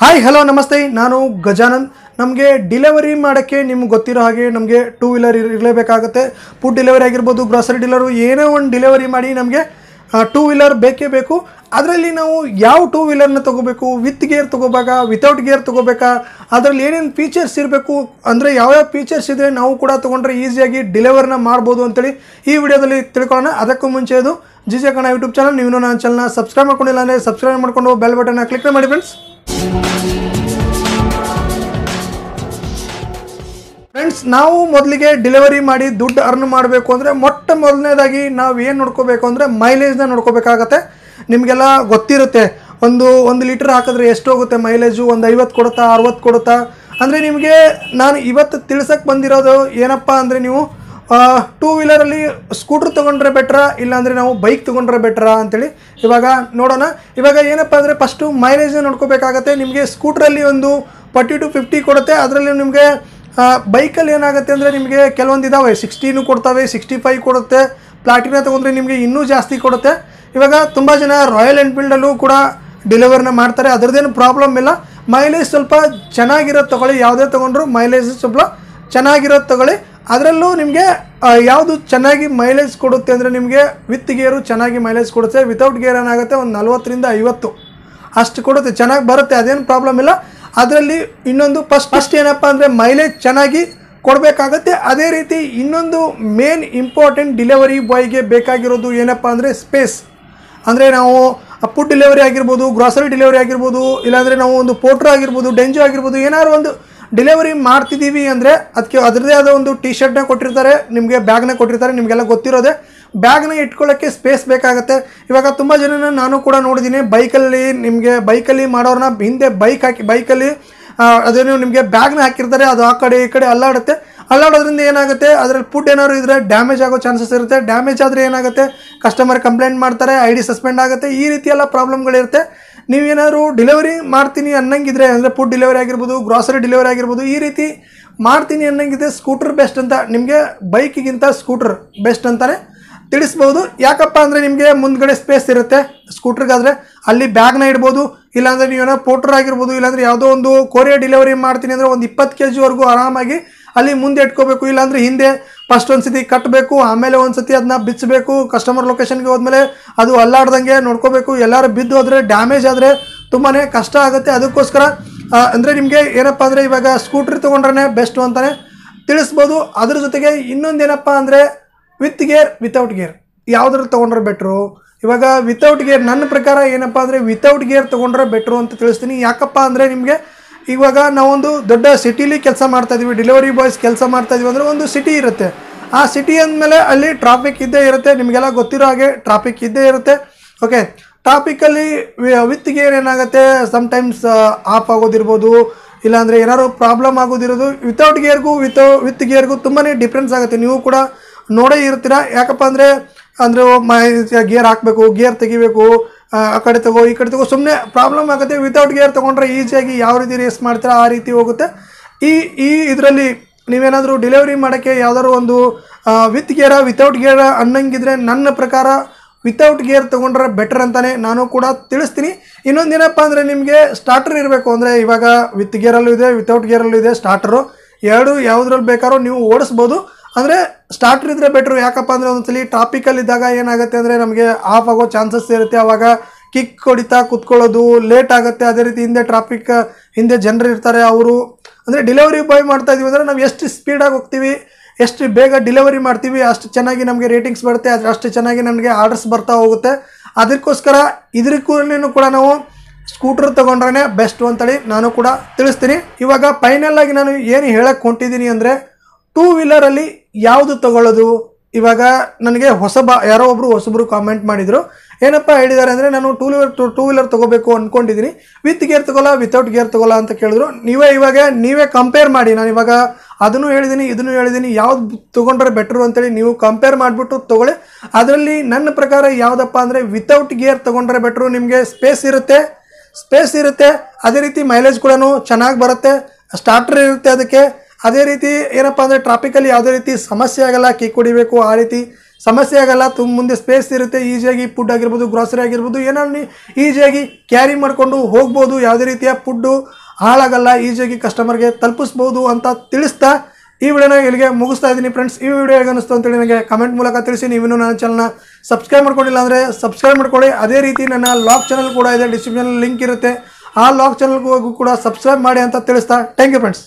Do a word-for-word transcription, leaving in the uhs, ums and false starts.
Hi hello नमस्ते नानु गजानन नमें डिलीवरी मोड़े निम्ब गे नमें टू वीलर इलाते फुड डिलीवरी आगिरबहुदु ग्रोसरी डीलरू ऐनो ओंदु डिलीवरी माडि नमें टू वीलर बेके बेकु अदरल्लि नावु याव टू वीलरन तगोबेकु विथ गियर तगोबागा विथौट गियर तगोबागा अदरल्लि एनेनु फीचर्स इरबेकु अंद्रे याव याव फीचर्स इद्रे नावु कूड तगोंड्रे ईजियागि डिलीवरीन माडबहुदु अंत हेळि ई विडियोदल्लि तिळ्कोळोण अदक्कू मुंचे इदु जिजे कन्नड यूट्यूब चानल नीवु नन्न चानल सब्सक्राइब माड्कोंडिल्ल अंद्रे सब्सक्राइब माड्कोंडु बेल बटन क्लिक माडि फ्रेंड्स फ्रेंड्स ना मोदलिगे डिलीवरी माडि दुड्डु अर्न माडबेकु अंद्रे मोट्ट मोदलनेदागि नावु ಏನು ನೋಡ್ಕೋಬೇಕು ಅಂದ್ರೆ ಮೈಲೇಜ್ ನ ನೋಡ್ಕೋಬೇಕಾಗುತ್ತೆ ನಿಮಗೆಲ್ಲ ಗೊತ್ತಿರುತ್ತೆ ಒಂದು ಒಂದು ಲೀಟರ್ ಹಾಕಿದ್ರೆ ಎಷ್ಟು ಹೋಗುತ್ತೆ ಮೈಲೇಜ್ ಒಂದು ಐವತ್ತು ಕೊಡುತ್ತಾ ಅರವತ್ತು ಕೊಡುತ್ತಾ ಅಂದ್ರೆ ನಿಮಗೆ ನಾನು ಇವತ್ತು ತಿಳಿಸಕ್ಕೆ ಬಂದಿರೋದು ಏನಪ್ಪಾ ಅಂದ್ರೆ ನೀವು ಟೂ ವೀಲರ್ ಅಲ್ಲಿ ಸ್ಕೂಟರ್ ತಗೊಂಡ್ರೆ ಬೆಟರಾ ಇಲ್ಲ ಅಂದ್ರೆ ನಾವು ಬೈಕ್ ತಗೊಂಡ್ರೆ ಬೆಟರಾ ಅಂತ ಹೇಳಿ ಇವಾಗ ನೋಡೋಣ ಇವಾಗ ಏನಪ್ಪಾ ಅಂದ್ರೆ ಫಸ್ಟ್ ಮೈಲೇಜ್ ನ ನೋಡ್ಕೋಬೇಕಾಗುತ್ತೆ ನಿಮಗೆ ಸ್ಕೂಟರ್ ಅಲ್ಲಿ ಒಂದು ಫಾರ್ಟಿ ಟು ಫಿಫ್ಟಿ ಕೊಡುತ್ತೆ ಅದರಲ್ಲಿ ನಿಮಗೆ ಬೈಕ್ ಅಲ್ಲಿ ಏನಾಗುತ್ತೆ ಅಂದ್ರೆ ನಿಮಗೆ ಕೆಲವೊಂದು ಇದಾವೆ ಸಿಕ್ಸ್ಟಿ ಕೊಡ್ತಾವೆ ಸಿಕ್ಸ್ಟಿ ಫೈವ್ ಕೊಡುತ್ತೆ ಪ್ಲಾಟಿನಾ ತಗೊಂಡ್ರೆ ನಿಮಗೆ ಇನ್ನೂ ಜಾಸ್ತಿ ಕೊಡುತ್ತೆ ಇವಾಗ ತುಂಬಾ ಜನ ರಾಯಲ್ ಎನ್ಫೀಲ್ಡ್ ಅಲ್ಲೂ ಕೂಡ ಡೆಲಿವರಿನ ಮಾಡ್ತಾರೆ ಅದರದೇನು ಪ್ರಾಬ್ಲಮ್ ಇಲ್ಲ ಮೈಲೇಜ್ ಸ್ವಲ್ಪ ಚೆನ್ನಾಗಿರೋದು ತಗೊಳ್ಳಿ ಯಾವದೇ ತಗೊಂಡ್ರು ಮೈಲೇಜ್ ಸ್ವಲ್ಪ ಚೆನ್ನಾಗಿರೋದು ತಗೊಳ್ಳಿ ಅದರಲ್ಲೂ ನಿಮಗೆ ಯಾವುದು ಚೆನ್ನಾಗಿ ಮೈಲೇಜ್ ಕೊಡುತ್ತೆ ಅಂದ್ರೆ ನಿಮಗೆ ವಿತ್ ಗೇರು ಚೆನ್ನಾಗಿ ಮೈಲೇಜ್ ಕೊಡುತ್ತೆ ವಿಥೌಟ್ ಗೇರ್ ಏನಾಗುತ್ತೆ ಒಂದು ನಲವತ್ತು ರಿಂದ ಐವತ್ತು ಅಷ್ಟು ಕೊಡುತ್ತೆ ಚೆನ್ನಾಗಿ ಬರುತ್ತೆ ಅದೇನು ಪ್ರಾಬ್ಲಮ್ ಇಲ್ಲ ಅದರಲ್ಲಿ ಇನ್ನೊಂದು ಫಸ್ಟ್ ಫಸ್ಟ್ ಏನಪ್ಪಾ ಅಂದ್ರೆ ಮೈಲೇಜ್ ಚೆನ್ನಾಗಿ ಕೊಡಬೇಕಾಗುತ್ತೆ ಅದೇ ರೀತಿ ಇನ್ನೊಂದು ಮೇನ್ ಇಂಪಾರ್ಟೆಂಟ್ ಡೆಲಿವರಿ ಬಾಯ್ ಗೆ ಬೇಕಾಗಿರೋದು ಏನಪ್ಪಾ ಅಂದ್ರೆ ಸ್ಪೇಸ್ ಅಂದ್ರೆ ನಾವು ಫುಡ್ ಡೆಲಿವರಿ ಆಗಿರಬಹುದು ಗ್ರೋಸರಿ ಡೆಲಿವರಿ ಆಗಿರಬಹುದು ಇಲ್ಲ ಅಂದ್ರೆ ನಾವು ಒಂದು ಪೋರ್ಟರ್ ಆಗಿರಬಹುದು ಡೆಂಜೋ ಆಗಿರಬಹುದು ಏನಾದರೂ ಒಂದು ಡೆಲಿವರಿ ಮಾಡ್ತಿದೀವಿ ಅಂದ್ರೆ ಅದಕ್ಕೆ ಅದರದೇ ಆದ ಒಂದು ಟಿ ಶರ್ಟ್ ನ ಕೊಟ್ಟಿರ್ತಾರೆ ನಿಮಗೆ ಬ್ಯಾಗ್ ನ ಕೊಟ್ಟಿರ್ತಾರೆ ನಿಮಗೆಲ್ಲ ಗೊತ್ತಿರೋದೆ ಬ್ಯಾಗ್ ನ ಇಟ್ಕೊಳ್ಳಕ್ಕೆ ಸ್ಪೇಸ್ ಬೇಕಾಗುತ್ತೆ ಇವಾಗ ತುಂಬಾ ಜನನ ನಾನು ಕೂಡ ನೋಡಿದಿನಿ ಬೈಕ್ ಅಲ್ಲಿ ನಿಮಗೆ ಬೈಕ್ ಅಲ್ಲಿ ಮಾಡೋರನ ಹಿಂದೆ ಬೈಕ್ ಹಾಕಿ ಬೈಕ್ ಅಲ್ಲಿ ಅದೇನೋ ನಿಮಗೆ ಬ್ಯಾಗ್ ನ ಹಾಕಿರ್ತಾರೆ ಅದು ಆ ಕಡೆ ಈ ಕಡೆ ಅಲ್ಲಾಡುತ್ತೆ ಅಲ್ಲಾಡೋದ್ರಿಂದ ಏನಾಗುತ್ತೆ ಅದರಲ್ಲಿ ಫುಡ್ ಏನಾದರೂ ಇದ್ರೆ ಡ್ಯಾಮೇಜ್ ಆಗೋ ಚಾನ್ಸಸ್ ಇರುತ್ತೆ ಡ್ಯಾಮೇಜ್ ಆದ್ರೆ ಏನಾಗುತ್ತೆ ಕಸ್ಟಮರ್ ಕಂಪ್ಲೇಂಟ್ ಮಾಡ್ತಾರೆ ಐಡಿ ಸಸ್ಪೆಂಡ್ ಆಗುತ್ತೆ ಈ ರೀತಿ ಎಲ್ಲ ಪ್ರಾಬ್ಲಮ್ ಗಳು ಇರುತ್ತೆ ನೀವೇನಾದರೂ ಡೆಲಿವರಿ ಮಾಡ್ತೀನಿ ಅನ್ನಂಗಿದ್ರೆ ಅಂದ್ರೆ ಫುಡ್ ಡೆಲಿವರಿ ಆಗಿರಬಹುದು ಗ್ರೋಸರಿ ಡೆಲಿವರಿ ಆಗಿರಬಹುದು ಈ ರೀತಿ ಮಾಡ್ತೀನಿ ಅನ್ನಂಗಿದ್ರೆ ಸ್ಕೂಟರ್ ಬೆಸ್ಟ್ ಅಂತ ನಿಮಗೆ ಬೈಕ್ ಗಿಂತ ಸ್ಕೂಟರ್ ಬೆಸ್ಟ್ ಅಂತಾನೆ ತಿಳಿಸಬಹುದು ಯಾಕಪ್ಪ ಅಂದ್ರೆ ನಿಮಗೆ ಮುಂದಗಡೆ ಸ್ಪೇಸ್ ಇರುತ್ತೆ ಸ್ಕೂಟರ್ ಗಾದ್ರೆ ಅಲ್ಲಿ ಬ್ಯಾಗ್ ನ ಇಡಬಹುದು ಇಲ್ಲ ಅಂದ್ರೆ ನೀವೇನೋ ಪೋರ್ಟರ್ ಆಗಿರಬಹುದು ಇಲ್ಲ ಅಂದ್ರೆ ಯಾವುದೋ ಒಂದು ಕೊರಿಯರ್ ಡೆಲಿವರಿ ಮಾಡ್ತೀನಿ ಅಂದ್ರೆ ಒಂದು ಇಪ್ಪತ್ತು ಕೆಜಿ ವರೆಗೂ ಆರಾಮಾಗಿ ಅಲ್ಲಿ ಮುಂದೆ ಇಟ್ಕೋಬೇಕು ಇಲ್ಲ ಅಂದ್ರೆ ಹಿಂದೆ ಫಸ್ಟ್ ಒಂದು ಸತಿ ಕಟ್ಟಬೇಕು ಆಮೇಲೆ ಒಂದು ಸತಿ ಅದನ್ನ ಬಿಚ್ಚಬೇಕು ಕಸ್ಟಮರ್ ಲೊಕೇಶನ್ ಗೆ ಹೋದ್ಮೇಲೆ ಅದು ಅಲ್ಲಾಡದಂಗೆ ನೋಡ್ಕೋಬೇಕು ಎಲ್ಲರೂ ಬಿದ್ದು ಆದ್ರೆ ಡ್ಯಾಮೇಜ್ ಆದ್ರೆ ತುಂಬಾನೇ ಕಷ್ಟ ಆಗುತ್ತೆ ಅದಕ್ಕೋಸ್ಕರ ಅಂದ್ರೆ ನಿಮಗೆ ಏನಪ್ಪಾ ಅಂದ್ರೆ ಇವಾಗ ಸ್ಕೂಟರ್ ತಗೊಂಡ್ರನೆ ಬೆಸ್ಟ್ ಅಂತಾನೆ ತಿಳಿಸಬಹುದು ಅದರ ಜೊತೆಗೆ ಇನ್ನೊಂದು ಏನಪ್ಪಾ ಅಂದ್ರೆ ವಿತ್ ಗೇರ್ ವಿಥೌಟ್ ಗೇರ್ ಯಾವುದರಲ್ಲಿ ತಗೊಂಡ್ರೆ ಬೆಟರು ಇವಾಗ ವಿಥೌಟ್ ಗೇರ್ ನನ್ನ ಪ್ರಕಾರ ಏನಪ್ಪಾ ಅಂದ್ರೆ ವಿಥೌಟ್ ಗೇರ್ ತಗೊಂಡ್ರೆ ಬೆಟರು ಅಂತ ತಿಳಿಸ್ತೀನಿ ಯಾಕಪ್ಪ ಅಂದ್ರೆ ನಿಮಗೆ ಇವಾಗ ನಾವೊಂದು ದೊಡ್ಡ ಸಿಟಿಲಿ ಕೆಲಸ ಮಾಡ್ತಾ ಇದೀವಿ ಡೆಲಿವರಿ ಬಾಯ್ಸ್ ಕೆಲಸ ಮಾಡ್ತಾ ಇದೀವಿ ಅಂದ್ರೆ ಒಂದು ಸಿಟಿ ಇರುತ್ತೆ ಆ ಸಿಟಿ ಅಂದಮೇಲೆ ಅಲ್ಲಿ ಟ್ರಾಫಿಕ್ ಇದ್ದೇ ಇರುತ್ತೆ ನಿಮಗೆಲ್ಲ ಗೊತ್ತಿರೋ ಹಾಗೆ ಟ್ರಾಫಿಕ್ ಇದ್ದೇ ಇರುತ್ತೆ ಓಕೆ ಟ್ರಾಫಿಕ್ ಅಲ್ಲಿ ವಿತ್ ಗೇರ್ ಏನಾಗುತ್ತೆ ಸಮ್ ಟೈಮ್ಸ್ ಆಫ್ ಆಗೋದಿರಬಹುದು ಇಲ್ಲ ಅಂದ್ರೆ ಏನಾದರೂ ಪ್ರಾಬ್ಲಮ್ ಆಗೋದಿರೋದು ವಿಥೌಟ್ ಗೇರ್ಗೂ ವಿತ್ ವಿತ್ ಗೇರ್ಗೂ ತುಂಬಾನೇ ಡಿಫರೆನ್ಸ್ ಆಗುತ್ತೆ ನೀವು ಕೂಡ ನೋಡೇ ಇರ್ತೀರಾ ಯಾಕಪ್ಪ ಅಂದ್ರೆ ಅಂದ್ರೆ ಗೇರ್ ಹಾಕಬೇಕು ಗೇರ್ ತೆಗಿಬೇಕು ಆ ಕಡೆ ತಗೋ ಈ ಕಡೆ ತಗೋ ಸುಮ್ಮನೆ ಪ್ರಾಬ್ಲಮ್ ಆಗುತ್ತೆ ವಿಥೌಟ್ ಗೇರ್ ತಗೊಂಡ್ರೆ ಈಜಿಯಾಗಿ ಯಾವ ರೀತಿ ರೇಸ್ ಮಾಡ್ತೀರಾ ಆ ರೀತಿ ಹೋಗುತ್ತೆ ಈ ಈ ಇದರಲ್ಲಿ ನೀವೇನಾದರೂ ಡೆಲಿವರಿ ಮಾಡೋಕ್ಕೆ ಯಾವ್ದಾದ್ರು ಒಂದು ವಿತ್ ಗೇರ ವಿಥೌಟ್ ಗೇರ ಅನ್ನಂಗಿದ್ರೆ ನನ್ನ ಪ್ರಕಾರ ವಿಥೌಟ್ ಗೇರ್ ತಗೊಂಡ್ರೆ ಬೆಟರ್ ಅಂತಾನೆ ನಾನು ಕೂಡ ತಿಳಿಸ್ತೀನಿ ಇನ್ನೊಂದೇನಪ್ಪ ಅಂದರೆ ನಿಮಗೆ ಸ್ಟಾರ್ಟರ್ ಇರಬೇಕು ಅಂದರೆ ಇವಾಗ ವಿತ್ ಗೇರಲ್ಲೂ ಇದೆ ವಿಥೌಟ್ ಗೇರಲ್ಲೂ ಇದೆ ಸ್ಟಾರ್ಟರು ಎರಡು ಯಾವುದ್ರಲ್ಲಿ ಬೇಕಾದ್ರೂ ನೀವು ಓಡಿಸ್ಬೋದು ಅಂದರೆ ಸ್ಟಾರ್ಟರ್ ಇದ್ರೆ ಬೆಟ್ರು ಯಾಕಪ್ಪ ಅಂದರೆ ಒಂದ್ಸಲಿ ಟ್ರಾಫಿಕಲ್ಲಿದ್ದಾಗ ಏನಾಗುತ್ತೆ ಅಂದರೆ ನಮಗೆ ಆಫ್ ಆಗೋ ಚಾನ್ಸಸ್ ಇರುತ್ತೆ ಆವಾಗ ಕಿಕ್ ಹೊಡಿತಾ ಕೂತ್ಕೊಳ್ಳೋದು ಲೇಟ್ ಆಗುತ್ತೆ ಅದೇ ರೀತಿ ಹಿಂದೆ ಟ್ರಾಫಿಕ್ ಹಿಂದೆ ಜನರು ಇರ್ತಾರೆ ಅವರು ಅಂದರೆ ಡೆಲಿವರಿ ಬಾಯ್ ಮಾಡ್ತಾ ಇದೀವಿ ಅಂದರೆ ನಾವು ಎಷ್ಟು ಸ್ಪೀಡಾಗಿ ಹೋಗ್ತೀವಿ ಎಷ್ಟು ಬೇಗ ಡೆಲಿವರಿ ಮಾಡ್ತೀವಿ ಅಷ್ಟು ಚೆನ್ನಾಗಿ ನಮಗೆ ರೇಟಿಂಗ್ಸ್ ಬರುತ್ತೆ ಅದ್ರ ಅಷ್ಟು ಚೆನ್ನಾಗಿ ನಮಗೆ ಆರ್ಡರ್ಸ್ ಬರ್ತಾ ಹೋಗುತ್ತೆ ಅದಕ್ಕೋಸ್ಕರ ಇದಕ್ಕೂ ಕೂಡ ನಾವು ಸ್ಕೂಟರ್ ತೊಗೊಂಡ್ರೆ ಬೆಸ್ಟು ಅಂತೇಳಿ ನಾನು ಕೂಡ ತಿಳಿಸ್ತೀನಿ ಇವಾಗ ಫೈನಲ್ ಆಗಿ ನಾನು ಏನು ಹೇಳಕ್ಕೆ ಹೊಂಟಿದ್ದೀನಿ ಅಂದರೆ ಟೂ ವೀಲರಲ್ಲಿ ಯಾವುದು ತಗೊಳ್ಳೋದು ಇವಾಗ ನನಗೆ ಹೊಸಬ ಯಾರೋ ಒಬ್ಬರು ಹೊಸಬ್ರು ಕಾಮೆಂಟ್ ಮಾಡಿದರು ಏನಪ್ಪ ಹೇಳಿದ್ದಾರೆ ಅಂದರೆ ನಾನು ಟೂ ವೀಲರ್ ಟೂ ವೀಲರ್ ತೊಗೋಬೇಕು ಅಂದ್ಕೊಂಡಿದ್ದೀನಿ ವಿತ್ ಗೇರ್ ತೊಗೊಲ್ಲ ವಿತೌಟ್ ಗೇರ್ ತೊಗೊಲ್ಲ ಅಂತ ಕೇಳಿದ್ರು ನೀವೇ ಇವಾಗ ನೀವೇ ಕಂಪೇರ್ ಮಾಡಿ ನಾನು ಇವಾಗ ಅದನ್ನು ಹೇಳಿದ್ದೀನಿ ಇದನ್ನು ಹೇಳಿದ್ದೀನಿ ಯಾವ್ದು ತೊಗೊಂಡ್ರೆ ಬೆಟ್ರು ಅಂತೇಳಿ ನೀವು ಕಂಪೇರ್ ಮಾಡಿಬಿಟ್ಟು ತೊಗೊಳ್ಳಿ ಅದರಲ್ಲಿ ನನ್ನ ಪ್ರಕಾರ ಯಾವುದಪ್ಪ ಅಂದರೆ ವಿತೌಟ್ ಗೇರ್ ತೊಗೊಂಡ್ರೆ ಬೆಟ್ರು ನಿಮಗೆ ಸ್ಪೇಸ್ ಇರುತ್ತೆ ಸ್ಪೇಸ್ ಇರುತ್ತೆ ಅದೇ ರೀತಿ ಮೈಲೇಜ್ ಕೂಡ ಚೆನ್ನಾಗಿ ಬರುತ್ತೆ ಸ್ಟಾರ್ಟರ್ ಇರುತ್ತೆ ಅದಕ್ಕೆ ಅದೇ ರೀತಿ ಏನಪ್ಪ ಅಂದರೆ ಟ್ರಾಫಿಕಲ್ಲಿ ಯಾವುದೇ ರೀತಿ ಸಮಸ್ಯೆ ಆಗಲ್ಲ ಕಿಕ್ ಹೊಡಿಬೇಕು ಆ ರೀತಿ ಸಮಸ್ಯೆ ಆಗಲ್ಲ. ತುಂಬ ಮುಂದೆ ಸ್ಪೇಸ್ ಇರುತ್ತೆ, ಈಜಿಯಾಗಿ ಫುಡ್ ಆಗಿರಬಹುದು, ಗ್ರೋಸರಿ ಆಗಿರಬಹುದು, ಏನಾದರೂ ಈಜಿಯಾಗಿ ಕ್ಯಾರಿ ಮಾಡಿಕೊಂಡು ಹೋಗಬಹುದು. ಯಾವುದೇ ರೀತಿಯ ಫುಡ್ ಹಾಳಾಗಲ್ಲ, ಈಜಿಯಾಗಿ ಕಸ್ಟಮರ್ಗೆ ತಲುಪಿಸಬಹುದು ಅಂತ ತಿಳಿಸ್ತಾ ಈ ವಿಡಿಯೋನ ಇಲ್ಲಿಗೆ ಮುಗಿಸ್ತಾ ಇದ್ದೀನಿ ಫ್ರೆಂಡ್ಸ್. ಈ ವಿಡಿಯೋ ಹೇಗೆ ಅನಿಸ್ತು ಅಂತೇಳಿ ನನಗೆ ಕಮೆಂಟ್ ಮೂಲಕ ತಿಳಿಸಿ. ನೀವಿನ್ನೂ ನನ್ನ ಚಾನಲ್ನ ಸಬ್ಸ್ಕ್ರೈಬ್ ಮಾಡ್ಕೊಂಡಿಲ್ಲ ಅಂದರೆ ಸಬ್ಸ್ಕ್ರೈಬ್ ಮಾಡ್ಕೊಳ್ಳಿ. ಅದೇ ರೀತಿ ನನ್ನ ಲಾಗ್ ಚಾನಲ್ ಕೂಡ ಇದೆ, ಡಿಸ್ಕ್ರಿಪ್ಷನಲ್ಲಿ ಲಿಂಕ್ ಇರುತ್ತೆ, ಆ ಲಾಗ್ ಚಾನಲ್ಗೂ ಕೂಡ ಸಬ್ಸ್ಕ್ರೈಬ್ ಮಾಡಿ ಅಂತ ತಿಳಿಸ್ತಾ ಥ್ಯಾಂಕ್ ಯು ಫ್ರೆಂಡ್ಸ್.